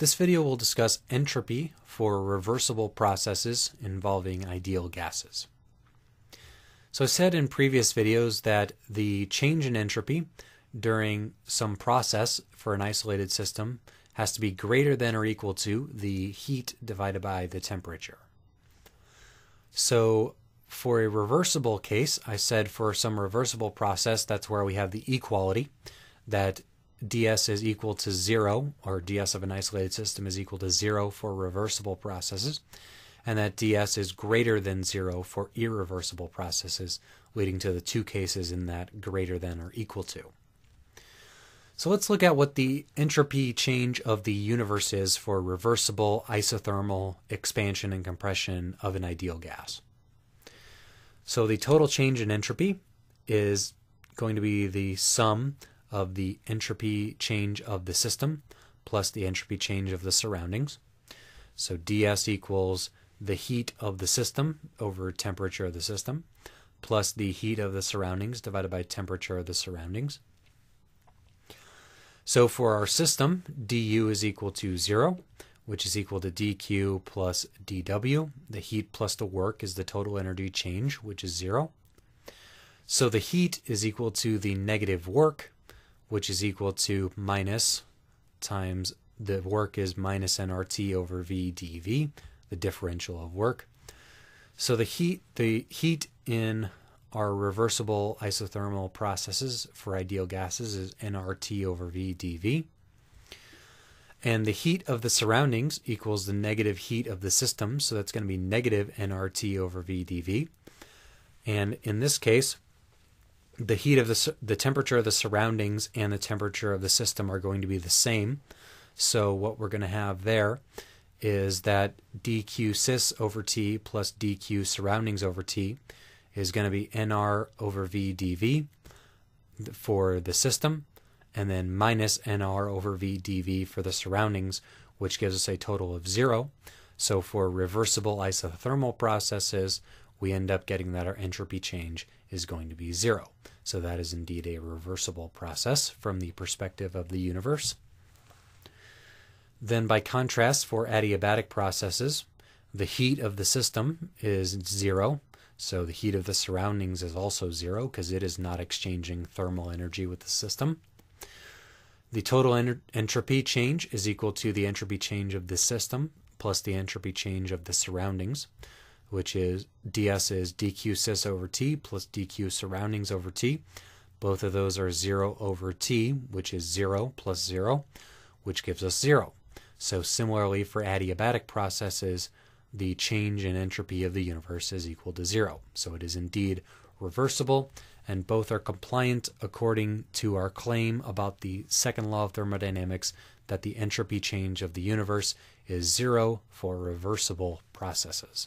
This video will discuss entropy for reversible processes involving ideal gases. So I said in previous videos that the change in entropy during some process for an isolated system has to be greater than or equal to the heat divided by the temperature. So for a reversible case, I said for some reversible process, that's where we have the equality, that ds is equal to 0, or ds of an isolated system is equal to 0 for reversible processes, and that ds is greater than 0 for irreversible processes, leading to the two cases in that greater than or equal to. So let's look at what the entropy change of the universe is for reversible isothermal expansion and compression of an ideal gas. So the total change in entropy is going to be the sum of the entropy change of the system plus the entropy change of the surroundings. So ds equals the heat of the system over temperature of the system plus the heat of the surroundings divided by temperature of the surroundings. So for our system, du is equal to 0, which is equal to dq plus dw. The heat plus the work is the total energy change, which is 0. So the heat is equal to the negative work, which is equal to minus times the work is minus nRT over V dV, the differential of work. So the heat in our reversible isothermal processes for ideal gases is nRT over V dV. And the heat of the surroundings equals the negative heat of the system, so that's going to be negative nRT over V dV. And in this case, the heat of the temperature of the surroundings and the temperature of the system are going to be the same. So what we're going to have there is that dq sys over T plus dq surroundings over T is going to be nR over V dV for the system, and then minus nR over V dV for the surroundings, which gives us a total of 0. So for reversible isothermal processes, we end up getting that our entropy change is going to be 0. So that is indeed a reversible process from the perspective of the universe. Then by contrast, for adiabatic processes, the heat of the system is 0. So the heat of the surroundings is also 0 because it is not exchanging thermal energy with the system. The total entropy change is equal to the entropy change of the system plus the entropy change of the surroundings, which is ds is dq sys over T plus dq surroundings over T. Both of those are 0 over T, which is 0 plus 0, which gives us 0. So similarly for adiabatic processes, the change in entropy of the universe is equal to 0. So it is indeed reversible, and both are compliant according to our claim about the second law of thermodynamics that the entropy change of the universe is 0 for reversible processes.